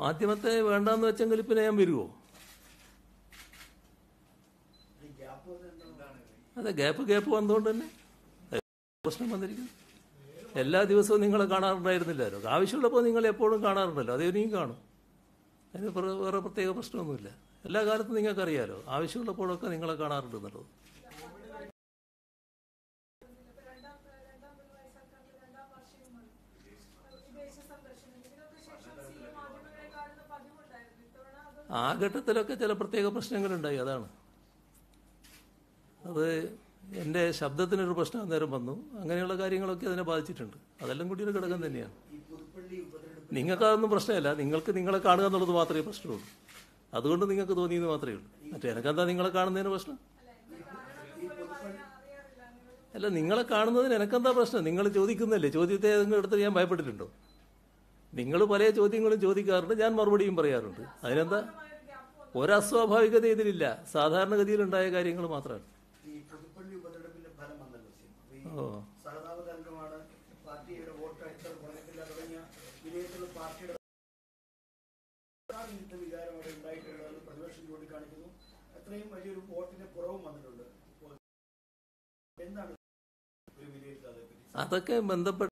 മാധ്യമത്തെ വേണ്ടെന്ന് വെച്ചെങ്കിൽ പിന്നെ ഞാൻ വരുമോ? അതെ, ഗ്യാപ്പ് വന്നുകൊണ്ട് തന്നെ പ്രശ്നം വന്നിരിക്കുന്നു. എല്ലാ ദിവസവും നിങ്ങളെ കാണാറുണ്ടായിരുന്നില്ലല്ലോ, ആവശ്യമുള്ളപ്പോൾ നിങ്ങൾ എപ്പോഴും കാണാറുണ്ടല്ലോ, അത് ഇനിയും കാണും. അതിന് വേറെ പ്രത്യേക പ്രശ്നമൊന്നുമില്ല. എല്ലാ കാലത്തും നിങ്ങൾക്കറിയാലോ ആവശ്യമുള്ളപ്പോഴൊക്കെ നിങ്ങളെ കാണാറുണ്ട് എന്നുള്ളത്. ആ ഘട്ടത്തിലൊക്കെ ചില പ്രത്യേക പ്രശ്നങ്ങളുണ്ടായി, അതാണ്. അത് എൻ്റെ ശബ്ദത്തിനൊരു പ്രശ്നം അന്നേരം വന്നു, അങ്ങനെയുള്ള കാര്യങ്ങളൊക്കെ അതിനെ ബാധിച്ചിട്ടുണ്ട്. അതെല്ലാം കൂടി ഒരു ഘടകം തന്നെയാണ്. നിങ്ങൾക്ക് അതൊന്നും പ്രശ്നമല്ല, നിങ്ങൾക്ക് നിങ്ങളെ കാണുക എന്നുള്ളത് മാത്രമേ പ്രശ്നമുള്ളൂ. അതുകൊണ്ട് നിങ്ങൾക്ക് തോന്നിയെന്ന് മാത്രമേ ഉള്ളൂ. മറ്റേ എനിക്കെന്താ നിങ്ങളെ കാണുന്നതിന് പ്രശ്നം? അല്ല, നിങ്ങളെ കാണുന്നതിന് എനിക്കെന്താ പ്രശ്നം? നിങ്ങൾ ചോദിക്കുന്നല്ലേ, ചോദ്യത്തെ ഏതെങ്കിലും എടുത്ത് ഞാൻ ഭയപ്പെട്ടിട്ടുണ്ടോ? നിങ്ങൾ പല ചോദ്യങ്ങളും ചോദിക്കാറുണ്ട്, ഞാൻ മറുപടിയും പറയാറുണ്ട്. അതിനെന്താ? ഒരസ്വാഭാവികത ഇതിലില്ല, സാധാരണഗതിയിലുണ്ടായ കാര്യങ്ങൾ മാത്രമാണ്. ഓ, അതൊക്കെ ബന്ധപ്പെട്ട